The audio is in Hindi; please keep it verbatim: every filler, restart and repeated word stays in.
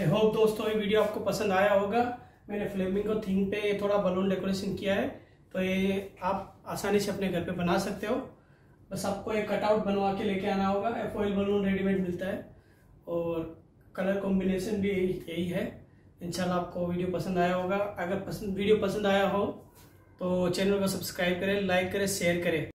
आई होप दोस्तों ये वीडियो आपको पसंद आया होगा। मैंने फ्लेमिंगो थीम पे थोड़ा बलून डेकोरेशन किया है, तो ये आप आसानी से अपने घर पे बना सकते हो। बस आपको एक कटआउट बनवा के लेके आना होगा। एफओएल बलून रेडीमेड मिलता है और कलर कॉम्बिनेशन भी यही है। इंशाल्लाह आपको वीडियो पसंद आया होगा। अगर पसंद वीडियो पसंद आया हो तो चैनल को सब्सक्राइब करें, लाइक करें, शेयर करें।